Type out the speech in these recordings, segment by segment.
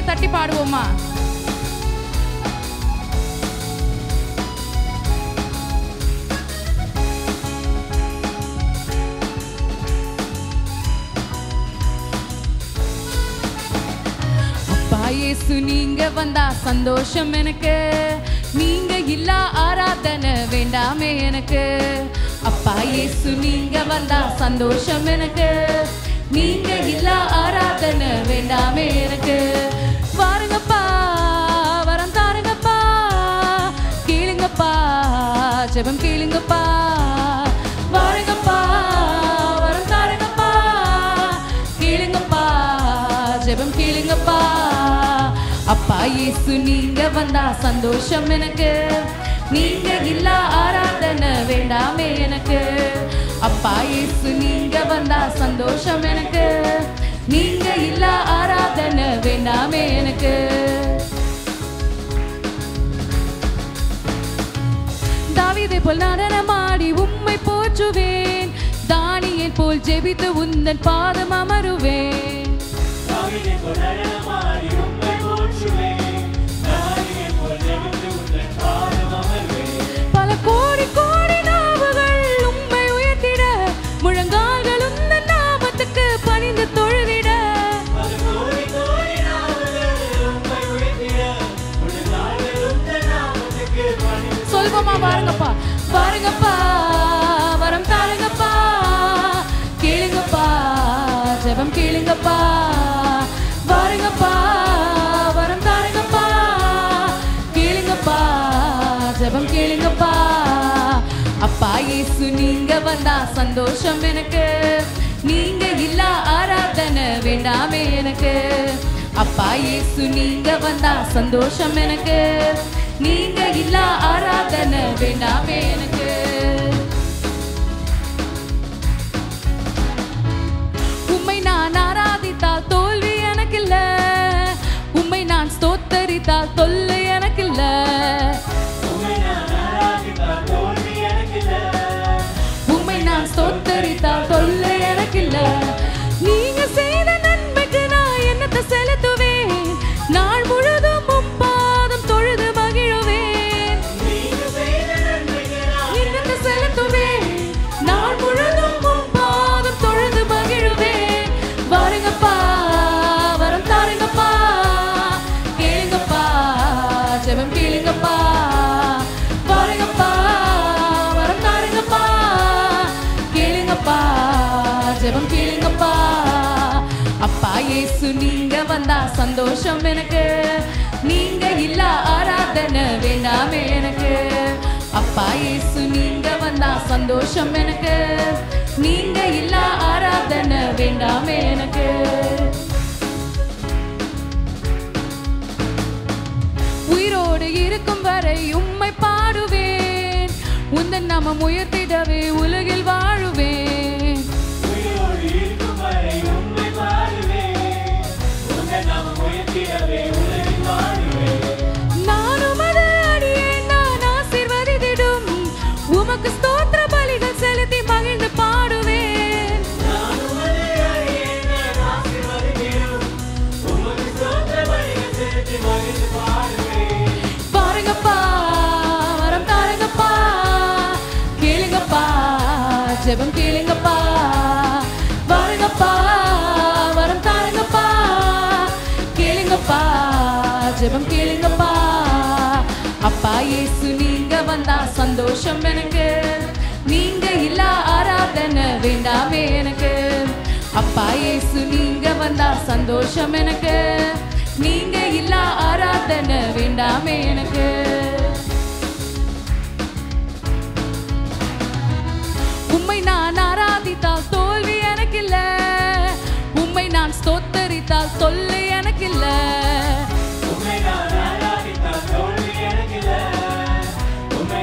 கைகளை தட்டி பாடுவோமா? அப்பா இயேசு நீங்க வந்தா சந்தோஷம் எனக்கு, நீங்க இல்லா ஆராதனை வேண்டாமே எனக்கு. அப்பா இயேசு நீங்க வந்தா சந்தோஷம் எனக்கு, நீங்க இல்லா ஆராதனை வேண்டாமே எனக்கு. வாருங்கப்பா வரம் தாருங்கப்பா, கேளுங்கப்பா ஜெபம் கேளுங்கப்பா. வாருங்கப்பா வரம் தாருங்கப்பா, கேளுங்கப்பா ஜெபம் கேளுங்கப்பா. அப்பா இயேசு நீங்க வந்தா சந்தோஷம் எனக்கு, நீங்க இல்லா ஆராதனை வேண்டாமே எனக்கு. அப்பா இயேசு நீங்க வந்தா சந்தோஷம் எனக்கு, நீங்க இல்லா ஆராதனை வேண்டாமே எனக்கு. தாவீதை போல் நடனமாடி உம்மை போற்றுவேன், தானியேல் போல் ஜெபித்து உந்தன் பாதம் அமருவேன். வாருங்கப்பா வாருங்கப்பா, வரம் தாருங்கப்பா, கேளுங்கப்பா ஜெபம் கேளுங்கப்பா. வாருங்கப்பா வரம் தாருங்கப்பா, கேளுங்கப்பா ஜெபம் கேளுங்கப்பா. அப்பா இயேசு நீங்க வந்தா சந்தோஷம் எனக்கு, நீங்க இல்லா ஆராதனை வேண்டாமே எனக்கு. அப்பா இயேசு நீங்க வந்தா சந்தோஷம் எனக்கு, நீங்க இல்லா ஆராதனை வேண்டாமே எனக்கு. உம்மை நான் ஆராதித்தால் தோல்வி எனக்கு இல்ல, உம்மை நான் ஸ்தோத்தரித்தால் தொல்லை எனக்கு இல்ல. உம்மை நான் ஸ்தோத்தரித்தால் தொல்லை எனக்கு இல்ல. நீங்க செய்த நன்மைக்கு நான் என்னத்தை செலுத்துவேன், நாள் முழுதும் இயேசு நீங்க வந்தா சந்தோஷம் எனக்கு, நீங்க இல்லா ஆராதனை வேண்டாமே எனக்கு. அப்பா இயேசு நீங்க வந்தா சந்தோஷம் எனக்கு, நீங்க இல்லா ஆராதனை வேண்டாமே எனக்கு. உயிரோடு இருக்கும் வரை உம்மை பாடுவேன், உந்தன் நாமம் உயர்த்திடவே உலகில் வாழுவேன். ஜெபம் கேளுங்கப்பா, வாருங்கப்பா வரம் தாருங்கப்பா, கேளுங்கப்பா ஜெபம் கேளுங்கப்பா. அப்பா இயேசு நீங்க வந்தா சந்தோஷம் எனக்கு, நீங்க இல்லா ஆராதனை வேண்டாமே எனக்கு. அப்பா இயேசு நீங்க வந்தா சந்தோஷம் எனக்கு, நீங்க இல்லா ஆராதனை வேண்டாமே எனக்கு. உம்மை நான் ஆராதித்தால் தோல்வி எனக்கு இல்ல, உம்மை நான் ஸ்தோத்தரித்தால் தொல்லை எனக்கு இல்ல. உம்மை நான் ஆராதித்தால் தோல்வி எனக்கு இல்ல, உம்மை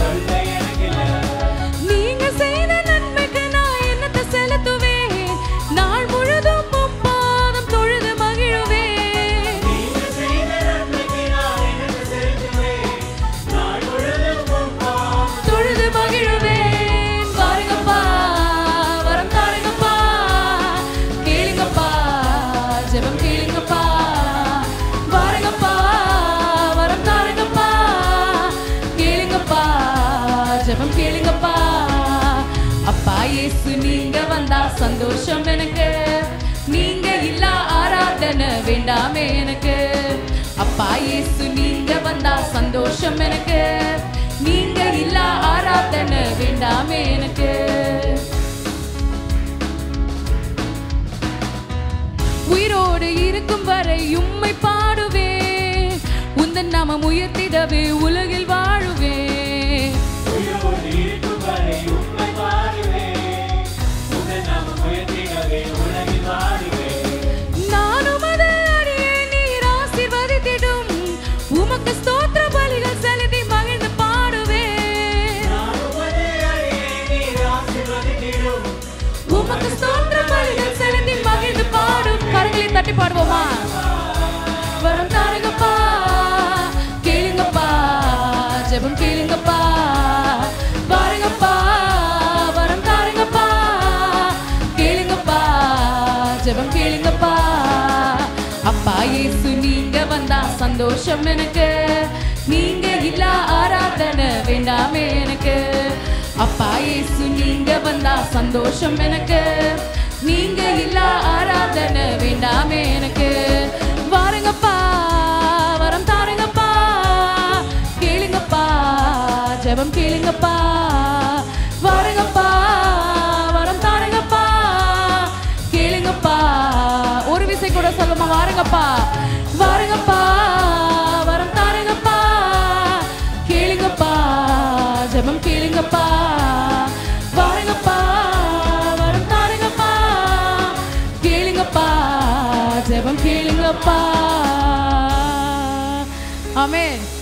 தொல்லை எனக்கு இல்ல. நீங்க செய்த நன்மைக்கு நான் என்னத்தை செலுத்துவேன், நாள் முழுதும் பாதம் தொழுது மகிழ்வேன். நீங்க செய்த நன்மைக்கு நான் என்னத்தை செலுத்துவேன், நாள் முழுதும் பாதம் தொழுது மகிழ்வேன். Bye. இயேசு நீங்க வந்தா சந்தோஷம் எனக்கு, நீங்க இல்ல ஆராதனை வேண்டாமே எனக்கு. அப்பா இயேசு நீங்க வந்தா சந்தோஷம் எனக்கு, நீங்க இல்ல ஆராதனை வேண்டாமே எனக்கு. உயிரோடு இருக்கும் வரை உம்மை பாடுவே, உந்தன் நாமம் உயர்த்திடவே உலகில் வாழுவே. தட்டி பாடுவோமா? வரம் தாருங்கப்பா, கேளுங்கப்பா, ஜெபம் கேளுங்கப்பா, பாருங்கப்பா. வரம் தாருங்கப்பா, கேளுங்கப்பா, ஜெபம் கேளுங்கப்பா. அப்பா இயேசு நீங்க வந்தா சந்தோஷம் எனக்கு, நீங்க இல்ல ஆராதனை வேண்டாமே எனக்கு. அப்பா இயேசு நீங்க வந்தா சந்தோஷம் எனக்கு, நீங்க இல்ல ஆராதனை வேண்டாமே எனக்கு. வாருங்கப்பா, வரம் தாருங்கப்பா, கேளுங்கப்பா, ஜெபம் கேளுங்கப்பா, வாருங்கப்பா. வரம் தாருங்கப்பா, கேளுங்கப்பா. ஒரு விசை கூட சொல்லுமா? வாருங்கப்பா, வாருங்கப்பா, வரம் தாருங்கப்பா, கேளுங்கப்பா, ஜெபம் கேளுங்கப்பா, வாருங்கப்பா. Amen.